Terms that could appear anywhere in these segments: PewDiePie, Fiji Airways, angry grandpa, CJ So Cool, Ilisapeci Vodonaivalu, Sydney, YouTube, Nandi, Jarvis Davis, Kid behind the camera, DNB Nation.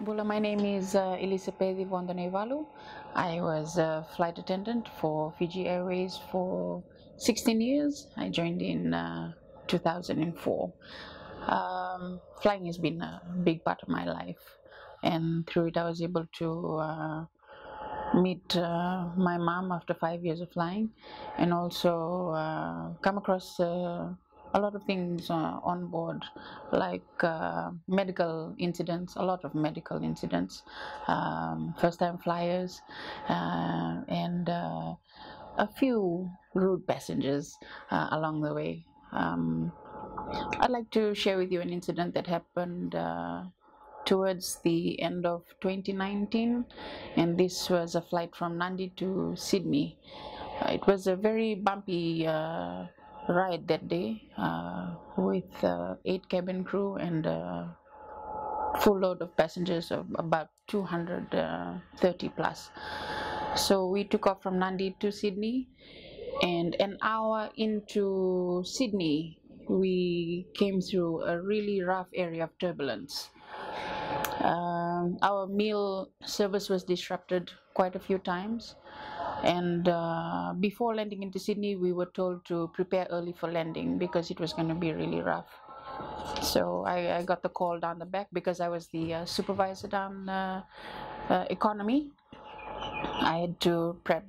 My name is Ilisapeci Vodonaivalu. I was a flight attendant for Fiji Airways for 16 years. I joined in 2004. Flying has been a big part of my life, and through it I was able to meet my mom after 5 years of flying, and also come across a lot of things on board, like medical incidents, a lot of medical incidents, first-time flyers, and a few rude passengers along the way. I'd like to share with you an incident that happened towards the end of 2019, and this was a flight from Nandi to Sydney. It was a very bumpy ride that day with 8 cabin crew and a full load of passengers of about 230 plus. So we took off from Nandi to Sydney, and an hour into Sydney we came through a really rough area of turbulence. Our meal service was disrupted quite a few times, and before landing into Sydney we were told to prepare early for landing because it was going to be really rough. So I got the call down the back because I was the supervisor down economy. I had to prep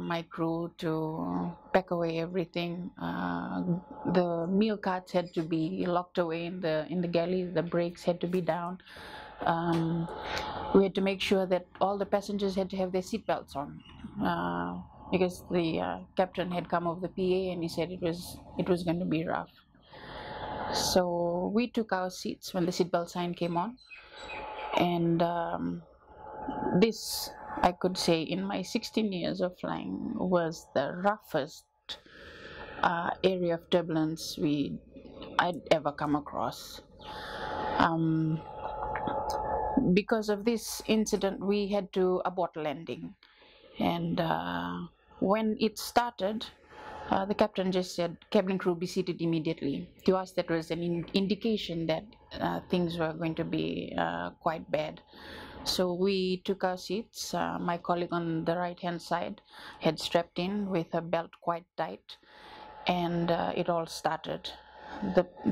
my crew to pack away everything. The meal carts had to be locked away in the galley. The brakes had to be down. We had to make sure that all the passengers had to have their seatbelts on, because the captain had come over the PA and he said it was going to be rough. So we took our seats when the seatbelt sign came on, and this, I could say, in my 16 years of flying, was the roughest area of turbulence I'd ever come across. Because of this incident, we had to abort landing, and when it started, the captain just said, "Cabin crew, be seated immediately." To us, that was an indication that things were going to be quite bad. So we took our seats. My colleague on the right-hand side had strapped in with her belt quite tight, and it all started.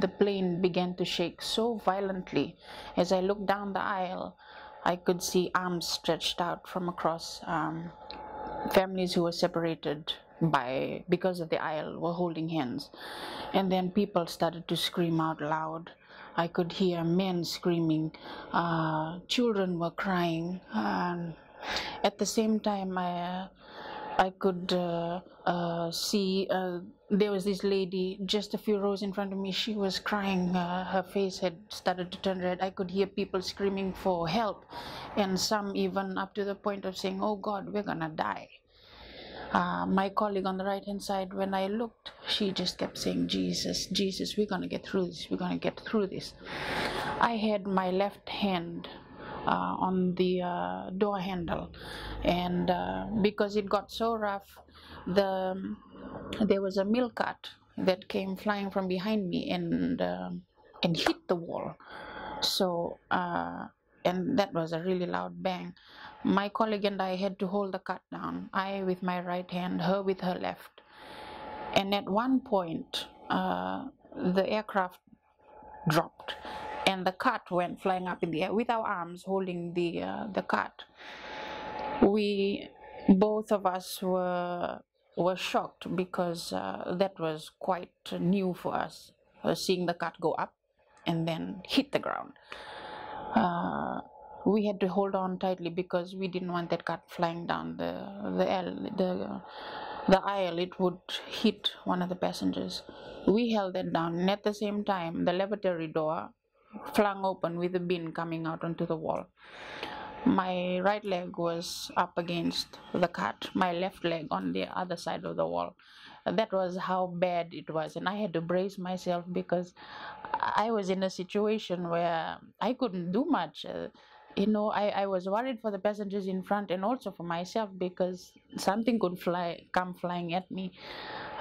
The plane began to shake so violently. As I looked down the aisle, I could see arms stretched out from across. Families who were separated because of the aisle were holding hands, and then people started to scream out loud. I could hear men screaming, children were crying. At the same time, I could see there was this lady just a few rows in front of me. She was crying. Her face had started to turn red. I could hear people screaming for help, and some even up to the point of saying, "Oh God, we're gonna die." My colleague on the right-hand side, when I looked, she just kept saying, "Jesus, Jesus, we're going to get through this, we're going to get through this." I had my left hand on the door handle, and because it got so rough, there was a milk cart that came flying from behind me and hit the wall. So and that was a really loud bang. My colleague and I had to hold the cart down, I with my right hand, her with her left. And at one point, the aircraft dropped and the cart went flying up in the air with our arms holding the cart. Both of us were shocked because that was quite new for us, seeing the cart go up and then hit the ground. We had to hold on tightly because we didn't want that cart flying down the aisle. It would hit one of the passengers. We held that down, and at the same time the lavatory door flung open with a bin coming out onto the wall. My right leg was up against the cart, my left leg on the other side of the wall. That was how bad it was, and I had to brace myself because I was in a situation where I couldn't do much. I was worried for the passengers in front and also for myself because something could come flying at me.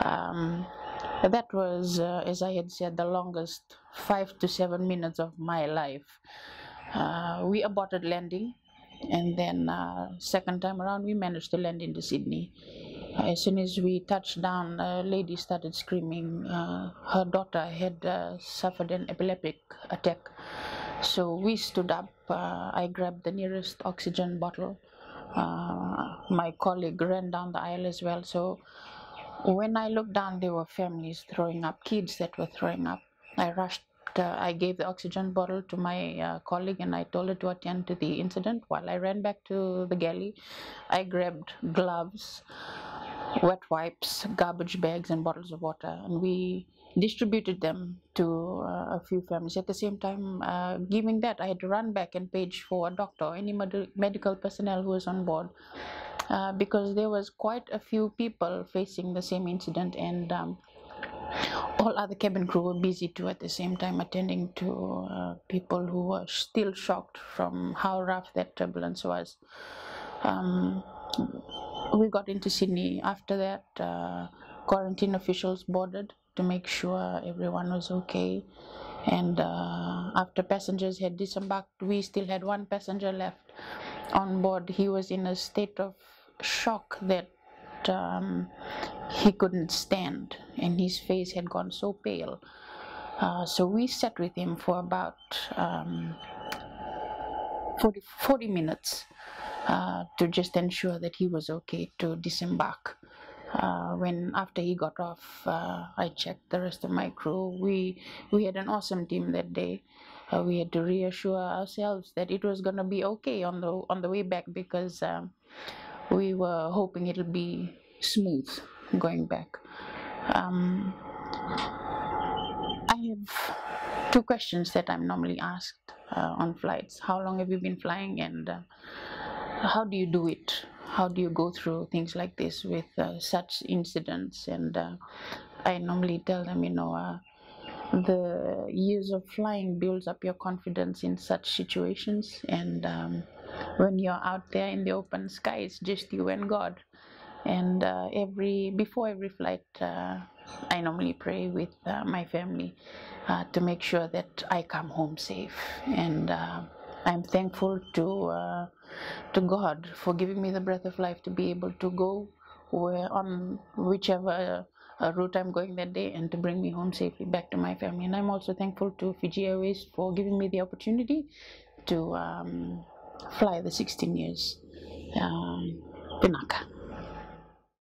That was, as I had said, the longest 5 to 7 minutes of my life. we aborted landing, and then second time around we managed to land into Sydney. As soon as we touched down, a lady started screaming. Her daughter had suffered an epileptic attack. So we stood up. I grabbed the nearest oxygen bottle. My colleague ran down the aisle as well. So when I looked down, there were families throwing up, kids that were throwing up. I rushed. I gave the oxygen bottle to my colleague, and I told her to attend to the incident. While I ran back to the galley, I grabbed gloves, wet wipes, garbage bags, and bottles of water, and we distributed them to a few families. At the same time, giving that, I had to run back and page for a doctor or any medical personnel who was on board, because there was quite a few people facing the same incident, and all other cabin crew were busy too at the same time, attending to people who were still shocked from how rough that turbulence was. We got into Sydney. After that, quarantine officials boarded to make sure everyone was okay. And after passengers had disembarked, we still had one passenger left on board. He was in a state of shock that he couldn't stand, and his face had gone so pale. So we sat with him for about 40 minutes to just ensure that he was okay to disembark. After he got off, I checked the rest of my crew. We had an awesome team that day. We had to reassure ourselves that it was going to be okay on the way back, because we were hoping it'll be smooth going back. I have two questions that I'm normally asked on flights. How long have you been flying, and how do you do it? How do you go through things like this with such incidents? And I normally tell them, you know, the years of flying builds up your confidence in such situations, and when you're out there in the open sky, it's just you and God. And before every flight, I normally pray with my family to make sure that I come home safe, and I'm thankful to God for giving me the breath of life to be able to go on whichever route I'm going that day, and to bring me home safely back to my family. And I'm also thankful to Fiji Airways for giving me the opportunity to fly the 16 years. Pinaka.